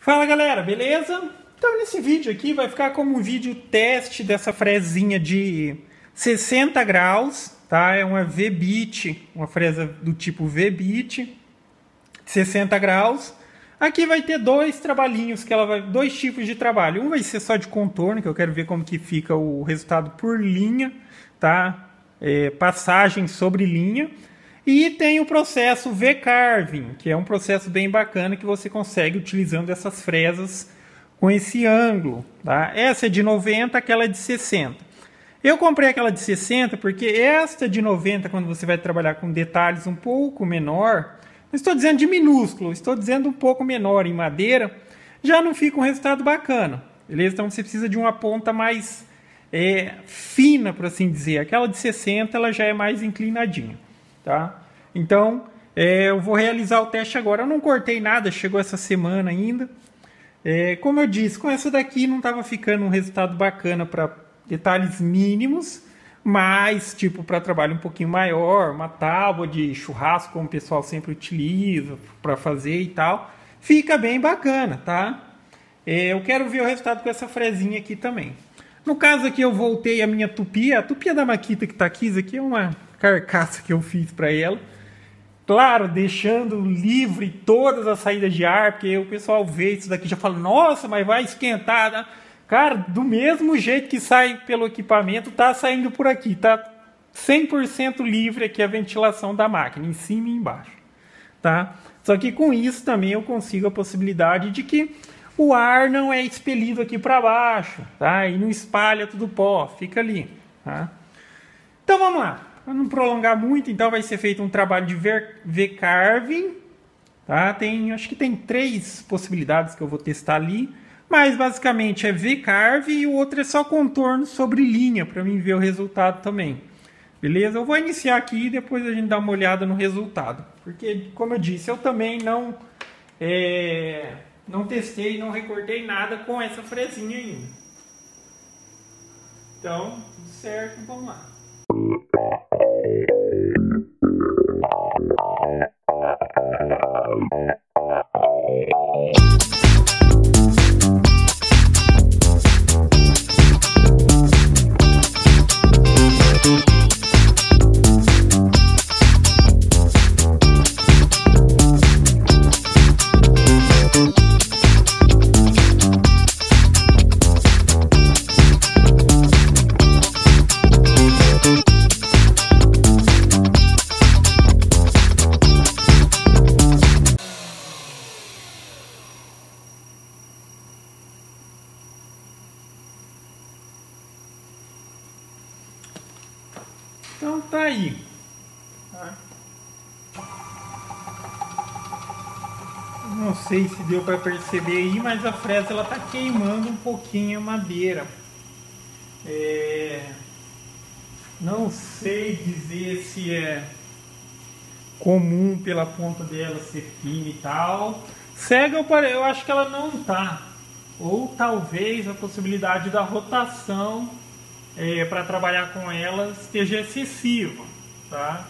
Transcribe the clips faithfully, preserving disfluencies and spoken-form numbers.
Fala galera, beleza? Então nesse vídeo aqui vai ficar como um vídeo teste dessa fresinha de sessenta graus, tá? É uma V-bit, uma fresa do tipo V-bit, sessenta graus. Aqui vai ter dois trabalhinhos que ela vai, dois tipos de trabalho. Um vai ser só de contorno, que eu quero ver como que fica o resultado por linha, tá? É, passagem sobre linha. E tem o processo V-carving, que é um processo bem bacana que você consegue utilizando essas fresas com esse ângulo. Tá? Essa é de noventa, aquela é de sessenta. Eu comprei aquela de sessenta porque esta de noventa, quando você vai trabalhar com detalhes um pouco menor, não estou dizendo de minúsculo, estou dizendo um pouco menor em madeira, já não fica um resultado bacana. Beleza? Então você precisa de uma ponta mais é, fina, por assim dizer. Aquela de sessenta ela já é mais inclinadinha. Tá? Então é, eu vou realizar o teste agora. Eu não cortei nada, chegou essa semana ainda. É, como eu disse, com essa daqui não estava ficando um resultado bacana para detalhes mínimos, mas tipo para trabalho um pouquinho maior, uma tábua de churrasco como o pessoal sempre utiliza para fazer e tal, fica bem bacana, tá? É, eu quero ver o resultado com essa fresinha aqui também. No caso aqui eu voltei a minha tupia, a tupia da Makita que está aqui. Isso aqui é uma carcaça que eu fiz para ela, claro, deixando livre todas as saídas de ar, porque o pessoal vê isso daqui já fala, nossa, mas vai esquentar, né? Cara, do mesmo jeito que sai pelo equipamento, tá saindo por aqui, tá cem por cento livre aqui a ventilação da máquina, em cima e embaixo, tá? Só que com isso também eu consigo a possibilidade de que o ar não é expelido aqui para baixo, tá? E não espalha tudo pó, fica ali, tá? Então vamos lá. Para não prolongar muito, então vai ser feito um trabalho de V-carving, tá? Tem, acho que tem três possibilidades que eu vou testar ali, mas basicamente é V-carving e o outro é só contorno sobre linha, para mim ver o resultado também. Beleza? Eu vou iniciar aqui e depois a gente dá uma olhada no resultado, porque como eu disse, eu também não, é, não testei, não recortei nada com essa fresinha ainda. Então, tudo certo, vamos lá. Então tá aí. Tá. Não sei se deu para perceber aí, mas a fresa ela tá queimando um pouquinho a madeira. É... Não sei dizer se é comum pela ponta dela ser fina e tal. Cega eu acho que ela não tá. Ou talvez a possibilidade da rotação É, para trabalhar com ela esteja excessiva, tá?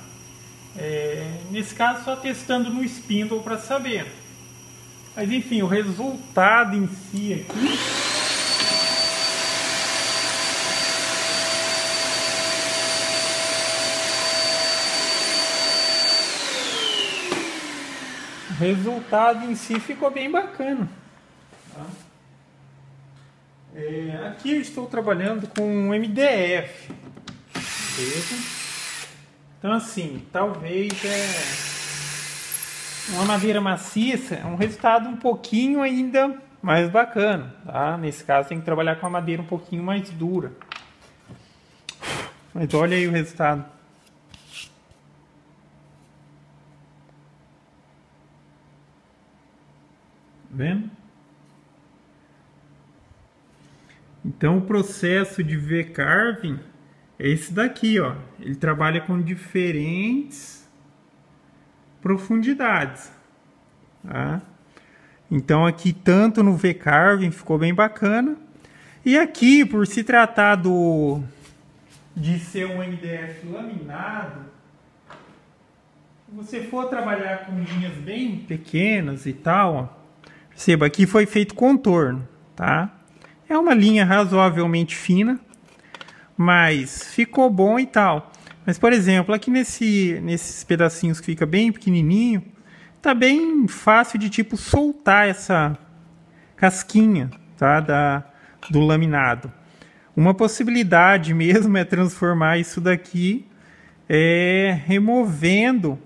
É, nesse caso só testando no spindle para saber, mas enfim, o resultado em si aqui o resultado em si ficou bem bacana, tá? É, aqui eu estou trabalhando com M D F, beleza? Então assim, talvez é uma madeira maciça é um resultado um pouquinho ainda mais bacana, tá? Nesse caso tem que trabalhar com a madeira um pouquinho mais dura. Mas olha aí o resultado. Tá vendo? Então o processo de V-carving é esse daqui, ó. Ele trabalha com diferentes profundidades, tá? Então aqui tanto no V-carving ficou bem bacana. E aqui, por se tratar do, de ser um M D F laminado, se você for trabalhar com linhas bem pequenas e tal, ó, Perceba, aqui foi feito contorno, tá? É uma linha razoavelmente fina, mas ficou bom e tal. Mas, por exemplo, aqui nesse, nesses pedacinhos que fica bem pequenininho, tá bem fácil de, tipo, soltar essa casquinha, tá? Da, do laminado. Uma possibilidade mesmo é transformar isso daqui é, removendo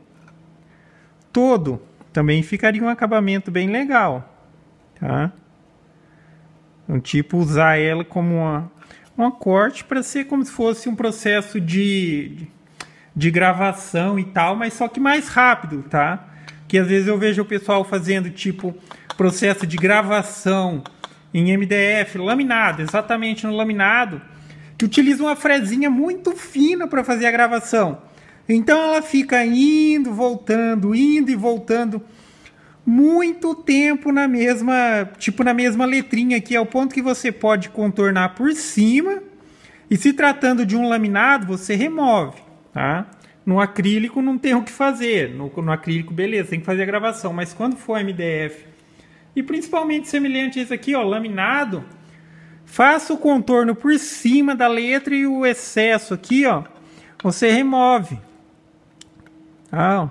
todo. Também ficaria um acabamento bem legal, tá? Então, tipo, usar ela como uma, uma corte para ser como se fosse um processo de, de gravação e tal, mas só que mais rápido, tá? Porque às vezes eu vejo o pessoal fazendo, tipo, processo de gravação em M D F, laminado, exatamente no laminado, que utiliza uma frezinha muito fina para fazer a gravação. Então ela fica indo, voltando, indo e voltando muito tempo na mesma, tipo na mesma letrinha aqui, é o ponto que você pode contornar por cima. E se tratando de um laminado, você remove, tá? No acrílico não tem o que fazer, no, no acrílico beleza, tem que fazer a gravação, mas quando for M D F, e principalmente semelhante a isso aqui, ó, laminado, faça o contorno por cima da letra e o excesso aqui, ó, você remove. Ah,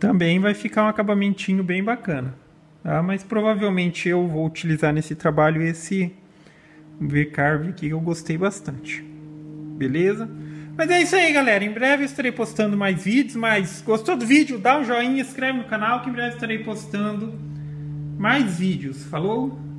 também vai ficar um acabamentinho bem bacana, tá? Mas provavelmente eu vou utilizar nesse trabalho esse V-carving aqui, que eu gostei bastante. Beleza? Mas é isso aí, galera. Em breve eu estarei postando mais vídeos, mas gostou do vídeo? Dá um joinha, inscreve no canal que em breve estarei postando mais vídeos. Falou?